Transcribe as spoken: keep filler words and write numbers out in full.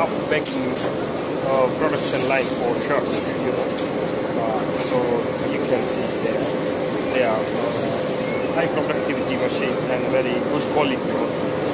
half-spec uh, production line for shirts, you know. Uh, so you can see there they are uh, high productivity machine and very good quality also.